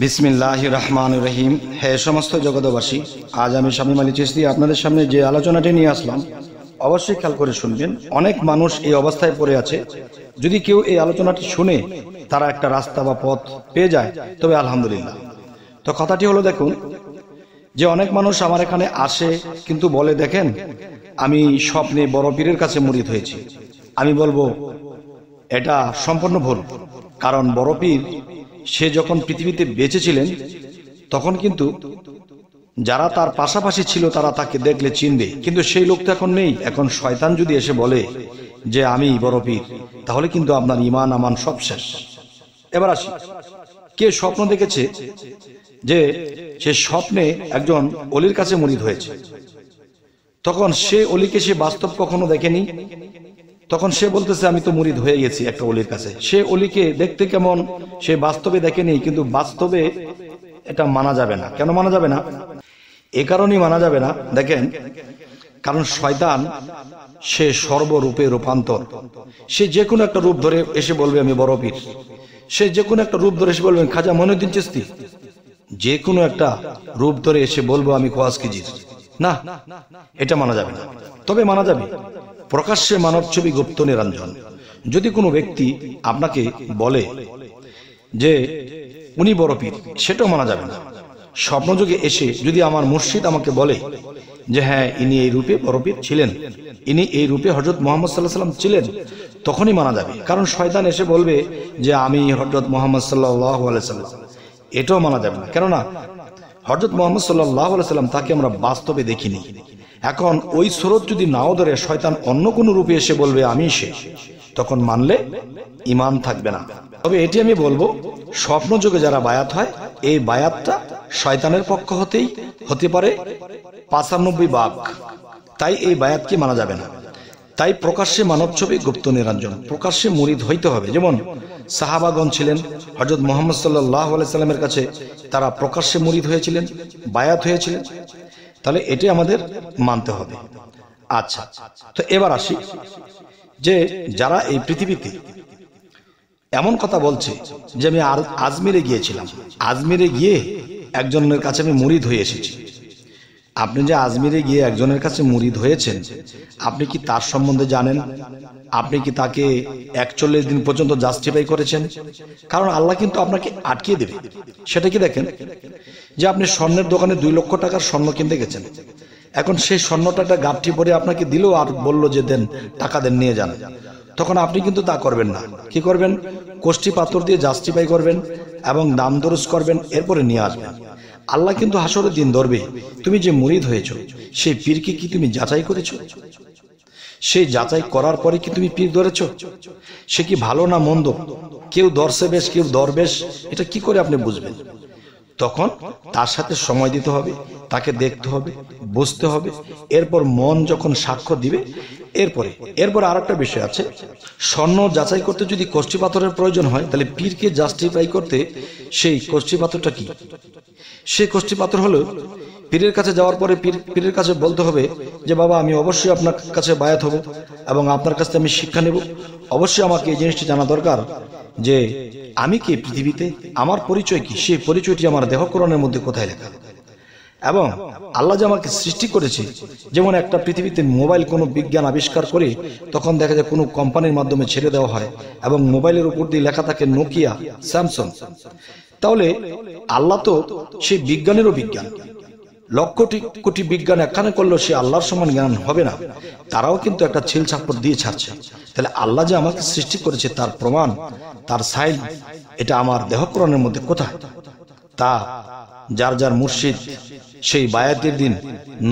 बिस्मिल्लाहिर रहमानिर रहीम हे समस्त जगतवासी आज आमी शामीम आली चिस्ती आपनादेर सामने जे आलोचनाटी निये आसलाम अवश्यई ख्याल करे शुनबेन। अनेक मानुष एई अवस्थाय पड़े आछे यदि केउ एई आलोचनाटी शुने तारा एकटा रास्ता बा पथ पेये जाय तबे आलहामदुलिल्लाह। तो कथाटी हलो देखुन जे अनेक मानुष आमार एखाने आसे किन्तु बोले देखेन आमी स्वप्ने बड़ो पीरेर काछे मुरीद हयेछि। आमी बोलबो एटा सम्पूर्ण भुल, कारण बड़ो पीर से जखन पृथिवीते बेঁচে ছিলেন তখন কিন্তু যারা তার পাশাপাশি ছিল তারা তাকে দেখলে চিনবে, কিন্তু সেই লোক তো এখন নেই। এখন শয়তান যদি এসে বলে যে আমি বড় পীর তাহলে কিন্তু আপনার ঈমান আমান সব শেষ। এবার আসি, কে স্বপ্ন দেখেছে যে সে স্বপ্নে একজন ওলির কাছে মুরিদ হয়েছে, তখন সে ওলিকে সে বাস্তব কখনো দেখেনি, তখন সে বলতেছে আমি তো মুরিদ হয়ে গেছি একটা ওলির কাছে। সে ওলিকে দেখতে কেমন সে বাস্তবে দেখেনি, কিন্তু বাস্তবে এটা মানা যাবে না। কেন মানা যাবে না? এই কারণেই মানা যাবে না, দেখেন কারণ শয়তান সে সর্বরূপে রূপান্তর। সে যে কোনো একটা রূপ ধরে এসে বলবে আমি বড় পীর, সে যে কোনো একটা রূপ ধরে এসে বলবেন খাজা মোইনুদ্দীন চিস্তি, যে কোনো একটা রূপ ধরে এসে বলবো আমি কোয়াস কিজির। না, এটা মানা যাবে না। তবে মানা যাবে প্রকাশ্যে মানব ছবি গুপ্ত নিরঞ্জন। যদি কোনো ব্যক্তি আপনাকে বলে যে উনি বড় পীর সেটাও মানা যাবে না। স্বপ্নযোগে এসে যদি আমার মুর্শিদ আমাকে বলে যে হ্যাঁ ইনি এই রূপে বড় পীর ছিলেন, ইনি এই রূপে হজরত মুহম্মদ সাল্লাল্লাহু আলাইহি সাল্লাম ছিলেন, তখনই মানা যাবে। কারণ শয়তান এসে বলবে যে আমি হজরত মুহম্মদ সাল্লাল্লাহু আলাইহি সাল্লাম, এটাও মানা যাবে না। কেননা হজরত মুহম্মদ সাল্লাল্লাহু আলাইহি সাল্লাম তাকে আমরা বাস্তবে দেখিনি। এখন ওই স্রোত যদি নাও ধরে শয়তান অন্য কোনো রূপে এসে বলবে আমি সে, তখন মানলে ঈমান থাকবে না। তবে এটি আমি বলবো স্বপ্নযোগে যারা বায়াত হয় এই বায়াতটা শয়তানের পক্ষ হতেই হতে পারে 95 ভাগ, তাই এই বায়াতকে মানা যাবে না। তাই প্রকাশ্যে মানব ছবি গুপ্ত নিরঞ্জন, প্রকাশ্যে মুরিদ হইতে হবে। যেমন সাহাবাগণ ছিলেন হযরত মুহাম্মদ সাল্লাল্লাহু আলাইহি সাল্লামের কাছে, তারা প্রকাশ্যে মুরিদ হয়েছিলেন, বায়াত হয়েছিলেন, তাহলে এটি আমাদের মানতে হবে। আচ্ছা, তো এবার আসি যে যারা এই পৃথিবীতে এমন কথা বলছে যে আমি আজমিরে গিয়েছিলাম, আজমিরে গিয়ে একজনের কাছে আমি মুরিদ হয়ে এসেছি। আপনি যে আজমিরে গিয়ে একজনের কাছে মুরিদ হয়েছেন, আপনি কি তার সম্বন্ধে জানেন? আপনি কি তাকে 41 দিন পর্যন্ত জাস্টিফাই করেছেন? কারণ আল্লাহ কিন্তু আপনাকে আটকিয়ে দেবে। সেটা কি দেখেন যে আপনি স্বর্ণের দোকানে 2 লক্ষ টাকার স্বর্ণ কিনতে গেছেন, এখন সেই স্বর্ণটা গাঁটটি পরে আপনাকে দিল আর বলল যে দেন টাকা দেন নিয়ে যান, তখন আপনি কিন্তু তা করবেন না। কি করবেন? কোষ্ঠী পাথর দিয়ে জাস্টিফাই করবেন এবং দাম দরজ করবেন, এরপরে নিয়ে আসবেন। আল্লাহ কিন্তু হাসরের দিন ধরবে তুমি যে মুরিদ হয়েছো সেই পীরকে কি তুমি যাচাই করেছো? সেই যাচাই করার পরে কি তুমি পীর ধরেছো? সে কি ভালো না মন্দ? কেউ দরসে বেশ কেউ দরবেশ, এটা কি করে আপনি বুঝবেন? তখন তার সাথে সময় দিতে হবে, তাকে দেখতে হবে, বুঝতে হবে, এরপর মন যখন সাক্ষ্য দিবে। এরপরে আর একটা বিষয় আছে, স্বর্ণ যাচাই করতে যদি কষ্টি পাথরের প্রয়োজন হয় তাহলে পীরকে জাস্টিফাই করতে সেই কষ্টি পাথরটা কি? সেই কষ্টি পাথর হলো পীরের কাছে যাওয়ার পরে পীরের কাছে বলতে হবে যে বাবা আমি অবশ্যই আপনার কাছে বায়াত হব এবং আপনার কাছে আমি শিক্ষা নেব। অবশ্যই আমাকে এই জিনিসটি জানা দরকার যে আমি কি পৃথিবীতে, আমার পরিচয় কি, সেই পরিচয়টি আমার দেহকরণের মধ্যে কোথায় লেখা, এবং আল্লাহ যে আমাকে সৃষ্টি করেছে। যেমন একটা পৃথিবীতে মোবাইল কোনো বিজ্ঞান আবিষ্কার করে তখন দেখা যায় কোনো কোম্পানির মাধ্যমে ছেড়ে দেওয়া হয় এবং মোবাইলের উপর দিয়ে লেখা থাকে নোকিয়া, স্যামসং। তাহলে আল্লাহ তো সেই বিজ্ঞানেরও বিজ্ঞান, লক্ষটি কোটি বিজ্ঞান একখানে করলেও সে আল্লাহর সমান জ্ঞান হবে না। তারাও কিন্তু একটা ছিল ছাপড় দিয়ে ছাড়ছে। তাহলে আল্লাহ যে আমাকে সৃষ্টি করেছে তার প্রমাণ, তার সাইন এটা আমার দেহকরণের মধ্যে কোথায়? তা যার যার মুর্শিদ সেই বায়াতের দিন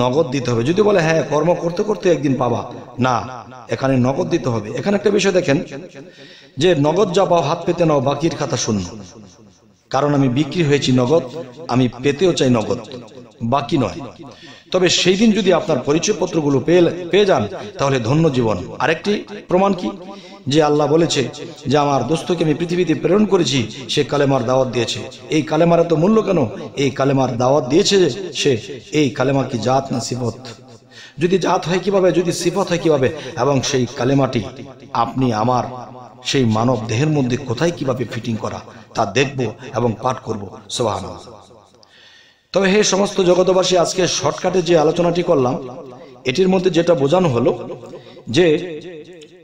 নগদ দিতে হবে। যদি বলে হ্যাঁ কর্ম করতে করতে একদিন পাবা, না, এখানে নগদ দিতে হবে। এখানে একটা বিষয় দেখেন যে নগদ যা পাও হাত পেতে নাও, বাকির খাতা শূন্য। কারণ আমি বিক্রি হয়েছি নগদ, আমি পেতেও চাই নগদ, বাকি নয়। তবে সেই দিন যদি আপনার পরিচয়পত্রগুলো পেয়ে যান তাহলে ধন্য জীবন। আরেকটি প্রমাণ কি? যে আল্লাহ বলেছে যে আমার দোস্তকে আমি পৃথিবীতে প্রেরণ করেছি, সে কালেমার দাওয়াত দিয়েছে। এই কালেমার এত মূল্য কেন? এই কালেমার দাওয়াত দিয়েছে সে। এই কালেমা কি জাত না সিফত? যদি জাত হয় কিভাবে, যদি সিফত হয় কিভাবে? এবং সেই কালেমাটি আপনি আমার সেই মানব দেহের মধ্যে কোথায় কিভাবে ফিটিং করা তা দেখব এবং পাঠ করব সুবহানাল্লাহ। তবে হে সমস্ত জগতবাসী, আজকে শর্টকাটে যে আলোচনাটি করলাম এটির মধ্যে যেটা বোঝানো হলো যে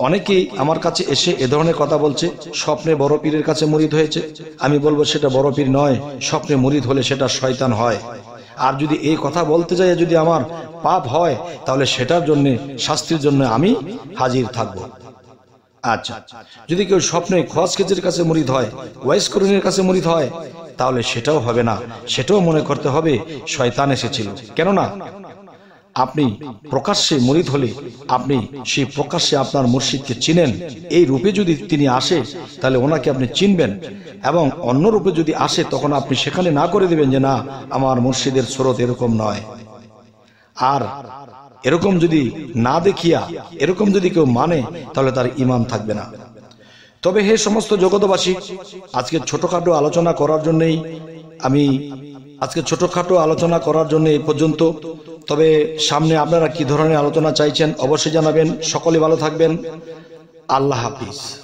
অনেকেই আমার কাছে এসে এ ধরনের কথা বলছে, স্বপ্নে বড় পীরের কাছে মুরিদ হয়েছে। আমি বলবো সেটা বড় পীর নয়, স্বপ্নে মুরিদ হলে সেটা শয়তান হয়। আর যদি এই কথা বলতে যাই যদি আমার পাপ হয় তাহলে সেটার জন্য শাস্তির জন্য আমি হাজির থাকব। আচ্ছা, যদি কেউ স্বপ্নে খোয়াজকেজের কাছে মুরিদ হয়, ওয়াইস কুরুনের কাছে মুরিদ হয়, তাহলে সেটাও হবে না, সেটাও মনে করতে হবে শয়তান এসেছিল। কেননা আপনি প্রকাশ্যে মুরিদ হলে আপনি সেই প্রকাশ্যে আপনার মুর্শিদকে চিনেন। এই রূপে যদি তিনি আসে তাহলে ওনাকে আপনি চিনবেন, এবং অন্য রূপে যদি আসে তখন আপনি সেখানে না করে দেবেন যে না, আমার মুর্শিদের স্রোত এরকম নয়। আর এরকম যদি না দেখিয়া এরকম যদি কেউ মানে তাহলে তার ইমান থাকবে না। তবে হে সমস্ত জগতবাসী, আজকে ছোটখাটো আলোচনা করার জন্যই এই পর্যন্ত। তবে সামনে আপনারা কি ধরনের আলোচনা চাইছেন অবশ্যই জানাবেন। সকলে ভালো থাকবেন। আল্লাহ হাফিজ।